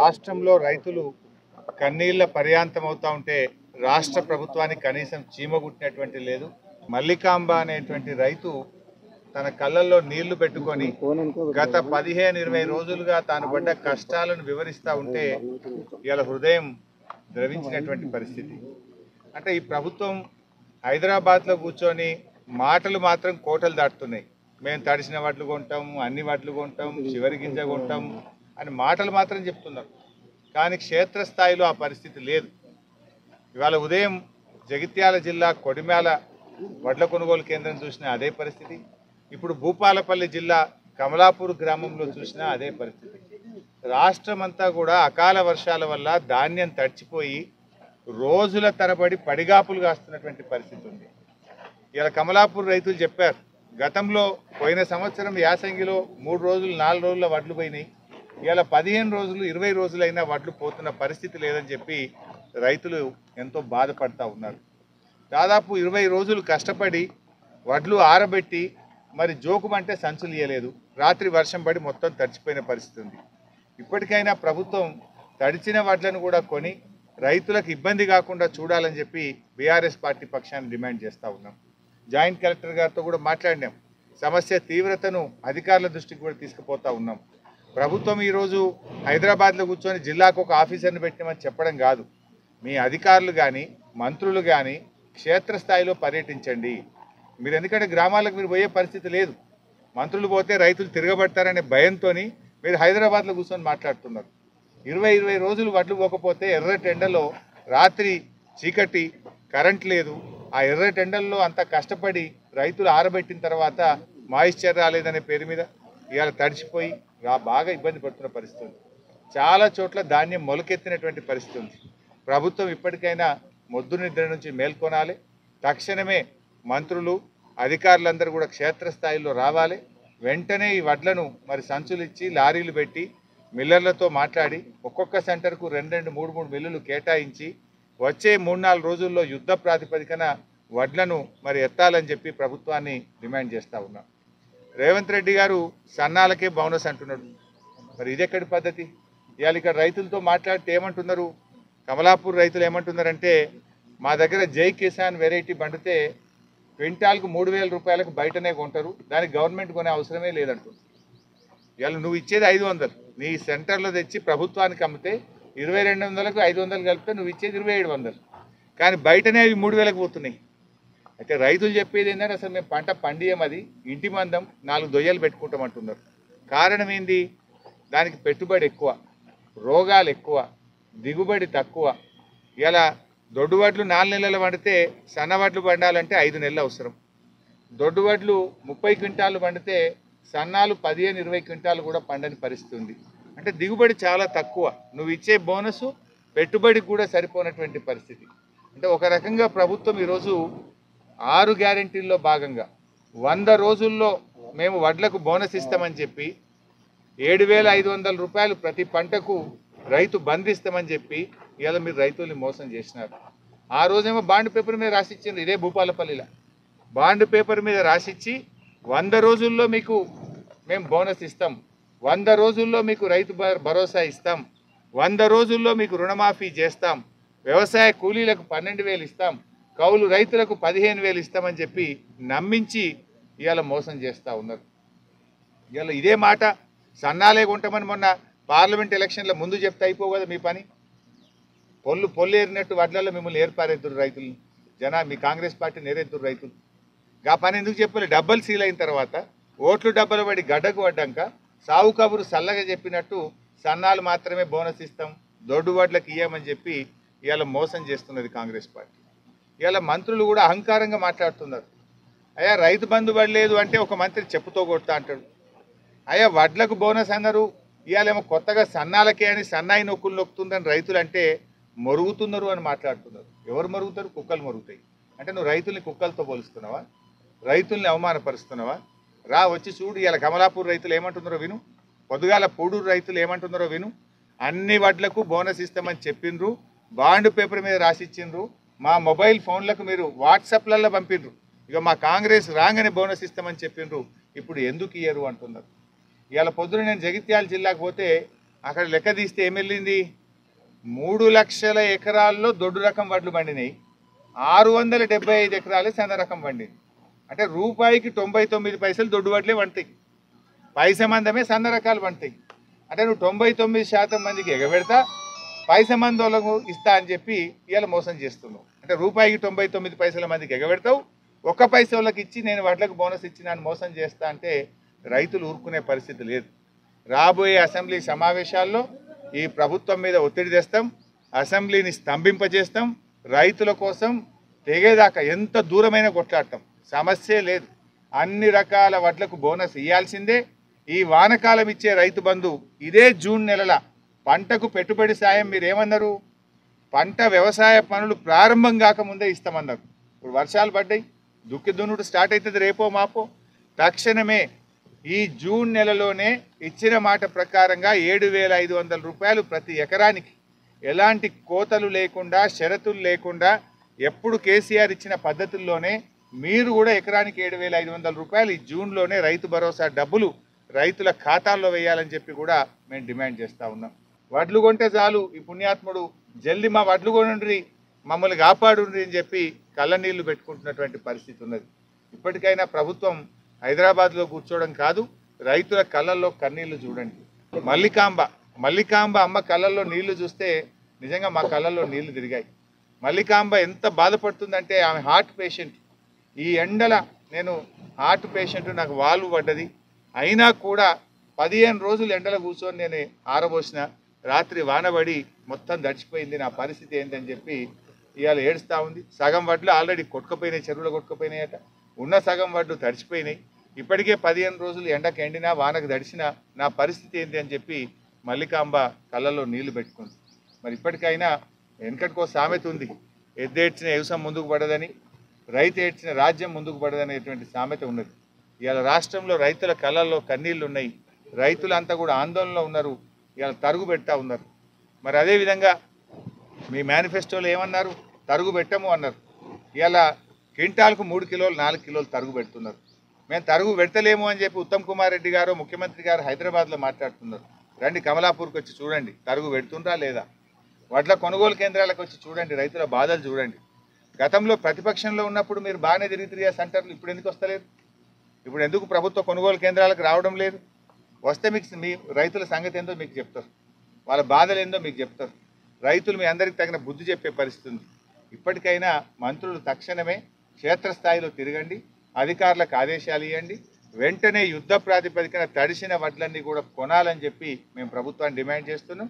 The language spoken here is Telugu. రాష్ట్రంలో రైతులు కన్నీళ్ల పర్యాంతం అవుతూ ఉంటే రాష్ట్ర ప్రభుత్వానికి కనీసం చీమగుట్టినటువంటి లేదు. మల్లికాంబ అనేటువంటి రైతు తన కళ్ళల్లో నీళ్లు పెట్టుకొని గత 15-20 రోజులుగా తాను పడ్డ కష్టాలను వివరిస్తూ ఉంటే ఇవాళ హృదయం ద్రవించినటువంటి పరిస్థితి. అంటే ఈ ప్రభుత్వం హైదరాబాద్లో కూర్చొని మాటలు మాత్రం కోటలు దాటుతున్నాయి. మేము తడిసిన వడ్లు కొంటాం, అన్ని వడ్లు కొంటాం, చివరి గింజ కొంటాం అని మాటలు మాత్రం చెప్తున్నారు. కానీ క్షేత్రస్థాయిలో ఆ పరిస్థితి లేదు. ఇవాళ ఉదయం జగిత్యాల జిల్లా కొడిమ్యాల వడ్ల కొనుగోలు కేంద్రం చూసిన అదే పరిస్థితి. ఇప్పుడు భూపాలపల్లి జిల్లా కమలాపూర్ గ్రామంలో చూసినా అదే పరిస్థితి. రాష్ట్రం అంతా కూడా అకాల వర్షాల వల్ల ధాన్యం తడిచిపోయి రోజుల తరబడి పడిగాపులు కాస్తున్నటువంటి పరిస్థితి ఉంది. ఇలా కమలాపూర్ రైతులు చెప్పారు, గతంలో పోయిన సంవత్సరం యాసంగిలో 3 రోజులు 4 రోజుల వడ్లు పోయినాయి, ఇలా 15 రోజులు 20 రోజులైనా వడ్లు పోతున్న పరిస్థితి లేదని చెప్పి రైతులు ఎంతో బాధపడుతూ ఉన్నారు. దాదాపు 20 రోజులు కష్టపడి వడ్లు ఆరబెట్టి మరి జోకుమంటే సంచులు ఇవ్వలేదు, రాత్రి వర్షం పడి మొత్తం తడిచిపోయిన పరిస్థితి ఉంది. ఇప్పటికైనా ప్రభుత్వం తడిచిన వడ్లను కూడా కొని రైతులకు ఇబ్బంది కాకుండా చూడాలని చెప్పి బీఆర్ఎస్ పార్టీ పక్షాన్ని డిమాండ్ చేస్తూ ఉన్నాం. జాయింట్ కలెక్టర్ గారితో కూడా మాట్లాడినాం, సమస్య తీవ్రతను అధికారుల దృష్టికి కూడా తీసుకుపోతూ ఉన్నాం. ప్రభుత్వం ఈరోజు హైదరాబాద్లో కూర్చొని జిల్లాకు ఒక ఆఫీసర్ని పెట్టినామని చెప్పడం కాదు, మీ అధికారులు కానీ మంత్రులు కానీ క్షేత్రస్థాయిలో పర్యటించండి. మీరు ఎందుకంటే గ్రామాలకు మీరు పోయే పరిస్థితి లేదు, మంత్రులు పోతే రైతులు తిరగబడతారనే భయంతో మీరు హైదరాబాద్లో కూర్చొని మాట్లాడుతున్నారు. 20-20 రోజులు వడ్లు పోకపోతే ఎర్రటెండలో రాత్రి చీకటి, కరెంట్ లేదు, ఆ ఎర్రటెండల్లో అంత కష్టపడి రైతులు ఆరబెట్టిన తర్వాత మాయిశ్చర్ రాలేదనే పేరు మీద ఇవాళ తడిచిపోయి బాగా ఇబ్బంది పడుతున్న పరిస్థితి ఉంది. చాలా చోట్ల ధాన్యం మొలకెత్తినటువంటి పరిస్థితి ఉంది. ప్రభుత్వం ఇప్పటికైనా మొద్దు నిద్ర నుంచి మేల్కొనాలి. తక్షణమే మంత్రులు అధికారులందరూ కూడా క్షేత్రస్థాయిలో రావాలి. వెంటనే ఈ వడ్లను మరి సంచులు ఇచ్చి లారీలు పెట్టి మిల్లర్లతో మాట్లాడి ఒక్కొక్క సెంటర్కు 2-3 మిల్లులు కేటాయించి వచ్చే 3-4 రోజుల్లో యుద్ధ ప్రాతిపదికన వడ్లను మరి ఎత్తాలని చెప్పి ప్రభుత్వాన్ని డిమాండ్ చేస్తూ ఉన్నాం. రేవంత్ రెడ్డి గారు సన్నాలకే బోనస్ అంటున్నాడు, మరి ఇది ఎక్కడి పద్ధతి? ఇవాళ ఇక్కడ రైతులతో మాట్లాడితే ఏమంటున్నారు, కమలాపూర్ రైతులు ఏమంటున్నారంటే, మా దగ్గర జై కిసాన్ వెరైటీ పండితే క్వింటాల్కు 3,000 రూపాయలకు బయటనే కొంటారు, దానికి గవర్నమెంట్ కొనే అవసరమే లేదంటుంది. ఇవాళ నువ్వు ఇచ్చేది 500, నీ సెంటర్లో తెచ్చి ప్రభుత్వానికి అమ్మితే 2,200కు 500 కలిపితే నువ్వు ఇచ్చేది 2,700, కానీ బయటనే అవి 3,000కు పోతున్నాయి. అయితే రైతులు చెప్పేది ఏంటంటే, అసలు మేము పంట పండియం, అది ఇంటి మందం, 4 దొయ్యలు పెట్టుకుంటామంటున్నారు. కారణం ఏంది? దానికి పెట్టుబడి ఎక్కువ, రోగాలు ఎక్కువ, దిగుబడి తక్కువ. ఇలా దొడ్డు వడ్లు 4 నెలలు పండితే సన్న వడ్లు పండాలంటే 5 నెలలు అవసరం. దొడ్డు వడ్లు 30 క్వింటాలు పండితే సన్నాలు 15-20 క్వింటాలు కూడా పండని పరిస్థితి ఉంది. అంటే దిగుబడి చాలా తక్కువ, నువ్వు ఇచ్చే బోనసు పెట్టుబడికి కూడా సరిపోనటువంటి పరిస్థితి. అంటే ఒక రకంగా ప్రభుత్వం ఈరోజు 6 గ్యారెంటీల్లో భాగంగా 100 రోజుల్లో మేము వడ్లకు బోనస్ ఇస్తామని చెప్పి, 7,500 రూపాయలు ప్రతి పంటకు రైతు బంధిస్తామని చెప్పి ఇలా మీరు రైతుల్ని మోసం చేసినారు. ఆ రోజేమో బాండ్ పేపర్ మీద రాసిచ్చిండ్రు, ఇదే భూపాలపల్లిలో బాండ్ పేపర్ మీద రాసిచ్చి 100 రోజుల్లో మీకు మేము బోనస్ ఇస్తాం, 100 రోజుల్లో మీకు రైతు భరోసా ఇస్తాం, 100 రోజుల్లో మీకు రుణమాఫీ చేస్తాం, వ్యవసాయ కూలీలకు 12,000 ఇస్తాం, కౌలు రైతులకు 15,000 ఇస్తామని చెప్పి నమ్మించి ఇవాళ మోసం చేస్తూ ఉన్నారు. ఇవాళ ఇదే మాట సన్నాలే కొంటామని మొన్న పార్లమెంట్ ఎలక్షన్ల ముందు చెప్తే అయిపోవు కదా మీ పని. పొల్లు ఏరినట్టు వడ్లలో మిమ్మల్ని ఏర్పారేద్దురు రైతులు, మీ కాంగ్రెస్ పార్టీ నేరేద్దురు రైతులు. గా పని ఎందుకు చెప్పలేదు? డబ్బులు సీల్ అయిన తర్వాత ఓట్లు డబ్బులు పడి గడ్డకు పడ్డాక సావు కబురు చల్లగా చెప్పినట్టు సన్నాలు మాత్రమే బోనస్ ఇస్తాం, దొడ్డు వడ్లకు ఇయ్యమని చెప్పి ఇవాళ మోసం చేస్తున్నది కాంగ్రెస్ పార్టీ. ఇవాళ మంత్రులు కూడా అహంకారంగా మాట్లాడుతున్నారు. అయ్యా రైతు బంధు పడలేదు అంటే ఒక మంత్రి చెప్పుతో కొడతా అంటాడు, అయ్యా వడ్లకు బోనస్ అన్నారు, ఇవాళేమో కొత్తగా సన్నాలకే అని సన్నాయి నొక్కులు నొక్కుతుందని రైతులు అంటే మరుగుతున్నారు అని మాట్లాడుతున్నారు. ఎవరు మరుగుతారు? కుక్కలు మరుగుతాయి. అంటే నువ్వు రైతుల్ని కుక్కలతో పోలుస్తున్నావా? రైతుల్ని అవమానపరుస్తున్నావా? రా వచ్చి చూడు, ఇలా కమలాపూర్ రైతులు ఏమంటున్నారో విను, పొద్దుగాల పూడూరు రైతులు ఏమంటున్నారో విను. అన్ని వడ్లకు బోనస్ ఇస్తామని చెప్పిండ్రు, బాండ్ పేపర్ మీద రాసిచ్చిండ్రు, మా మొబైల్ ఫోన్లకు మీరు వాట్సాప్లలో పంపిండ్రు, ఇక మా కాంగ్రెస్ రాగానే బోనస్ ఇస్తామని చెప్పిండ్రు, ఇప్పుడు ఎందుకు ఇయ్యరు అంటున్నారు. ఇవాళ పొద్దున నేను జగిత్యాల జిల్లాకు పోతే అక్కడ లెక్క తీస్తే ఏం వెళ్ళింది, 3 లక్షల ఎకరాల్లో దొడ్డు రకం వడ్లు పండినాయి, 675 ఎకరాలు సన్న రకం పండింది. అంటే రూపాయికి 99 పైసలు దొడ్డు వడ్లే వంటాయి, పైస మందమే సన్న రకాలు వంటాయి. అంటే నువ్వు 99% మందికి ఎగబెడతా, పైస మంది వాళ్ళకు ఇస్తా అని చెప్పి ఇవాళ మోసం చేస్తున్నావు. అంటే రూపాయికి 99 పైసల మందికి ఎగబెడతావు, 1 పైస వాళ్ళకి ఇచ్చి నేను వడ్లకు బోనస్ ఇచ్చి నన్ను మోసం చేస్తా అంటే రైతులు ఊరుకునే పరిస్థితి లేదు. రాబోయే అసెంబ్లీ సమావేశాల్లో ఈ ప్రభుత్వం మీద ఒత్తిడి తెస్తాం, అసెంబ్లీని స్తంభింపజేస్తాం, రైతుల కోసం తెగేదాకా ఎంత దూరమైనా కొట్లాడటం, సమస్యే లేదు. అన్ని రకాల వడ్లకు బోనస్ ఇవ్వాల్సిందే. ఈ వానకాలం ఇచ్చే రైతు బంధు ఇదే జూన్ నెలల పంటకు పెట్టుబడి సాయం మీరేమన్నారు, పంట వ్యవసాయ పనులు ప్రారంభం కాకముందే ఇస్తామన్నారు. ఇప్పుడు వర్షాలు పడ్డాయి, దుక్కి దున్నుడు స్టార్ట్ అవుతుంది, రేపో మాపో తక్షణమే ఈ జూన్ నెలలోనే ఇచ్చిన మాట ప్రకారంగా 7,500 రూపాయలు ప్రతి ఎకరానికి, ఎలాంటి కోతలు లేకుండా షరతులు లేకుండా ఎప్పుడు కేసీఆర్ ఇచ్చిన పద్ధతుల్లోనే మీరు కూడా ఎకరానికి 7,500 రూపాయలు ఈ జూన్లోనే రైతు భరోసా డబ్బులు రైతుల ఖాతాల్లో వేయాలని చెప్పి కూడా మేము డిమాండ్ చేస్తూ ఉన్నాం. వడ్లు కొంటే చాలు ఈ పుణ్యాత్ముడు జల్లి మా వడ్లు కొనుండ్రి మమ్మల్ని కాపాడుండ్రి అని చెప్పి కళ్ళనీళ్లు పెట్టుకుంటున్నటువంటి పరిస్థితి ఉన్నది. ఇప్పటికైనా ప్రభుత్వం హైదరాబాద్లో కూర్చోవడం కాదు, రైతుల కళ్ళల్లో కన్నీళ్లు చూడండి. మల్లికాంబ అమ్మ కళ్ళల్లో నీళ్లు చూస్తే నిజంగా మా కళ్ళల్లో నీళ్లు తిరిగాయి. మల్లికాంబ ఎంత బాధపడుతుందంటే ఆమె హార్ట్ పేషెంట్, ఈ ఎండల నేను హార్ట్ పేషెంట్, నాకు వాల్వ్ పడ్డది, అయినా కూడా 15 రోజులు ఎండల కూర్చొని నేను ఆరబోసిన, రాత్రి వానబడి మొత్తం దడిచిపోయింది, నా పరిస్థితి ఏంటని చెప్పి ఇవాళ ఏడుస్తూ ఉంది. సగం వడ్లు ఆల్రెడీ కొట్టుకుపోయినాయి, చెరువులు కొట్టుకుపోయినాయట, ఉన్న సగం వడ్లు తడిచిపోయినాయి. ఇప్పటికే 15 రోజులు ఎండకు ఎండినా వానకు దడిచినా నా పరిస్థితి ఏంటి అని చెప్పి మల్లికాంబ కళ్ళల్లో నీళ్లు పెట్టుకుంది. మరి ఇప్పటికైనా వెనకటికో సామెత ఉంది, ఎద్దేడ్చిన వ్యవసాయం ముందుకు పడదని, రైతు ఏడ్చిన రాజ్యం ముందుకు పడదనేటువంటి సామెత ఉన్నది. ఇవాళ రాష్ట్రంలో రైతుల కళ్ళల్లో కన్నీళ్లు ఉన్నాయి, రైతులంతా కూడా ఆందోళనలో ఉన్నారు, ఇవాళ తరుగు పెడతా ఉన్నారు. మరి అదేవిధంగా మీ మేనిఫెస్టోలో ఏమన్నారు, తరుగు పెట్టము అన్నారు, ఇవాళ క్వింటాల్కు 3 కిలోలు 4 కిలోలు తరుగు పెడుతున్నారు. మేము తరుగు పెడతలేము అని చెప్పి ఉత్తమ్ కుమార్ రెడ్డి గారు ముఖ్యమంత్రి గారు హైదరాబాద్లో మాట్లాడుతున్నారు. రండి కమలాపూర్కి వచ్చి చూడండి తరుగు పెడుతుండ్రా లేదా, వడ్ల కొనుగోలు కేంద్రాలకు వచ్చి చూడండి, రైతుల బాధలు చూడండి. గతంలో ప్రతిపక్షంలో ఉన్నప్పుడు మీరు బాగానే తిరిగి సెంటర్లు ఇప్పుడు ఎందుకు వస్తలేదు, ఇప్పుడు ఎందుకు ప్రభుత్వ కొనుగోలు కేంద్రాలకు రావడం లేదు? వస్తే మీకు మీ రైతుల సంగతి ఏందో మీకు చెప్తారు, వాళ్ళ బాధలు ఏందో మీకు చెప్తారు, రైతులు మీ అందరికీ తగిన బుద్ధి చెప్పే పరిస్థితి ఉంది. ఇప్పటికైనా మంత్రులు తక్షణమే క్షేత్రస్థాయిలో తిరగండి, అధికారులకు ఆదేశాలు ఇవ్వండి, వెంటనే యుద్ధ ప్రాతిపదికన తడిసిన వడ్లన్నీ కూడా కొనాలని చెప్పి మేము ప్రభుత్వాన్ని డిమాండ్ చేస్తున్నాం.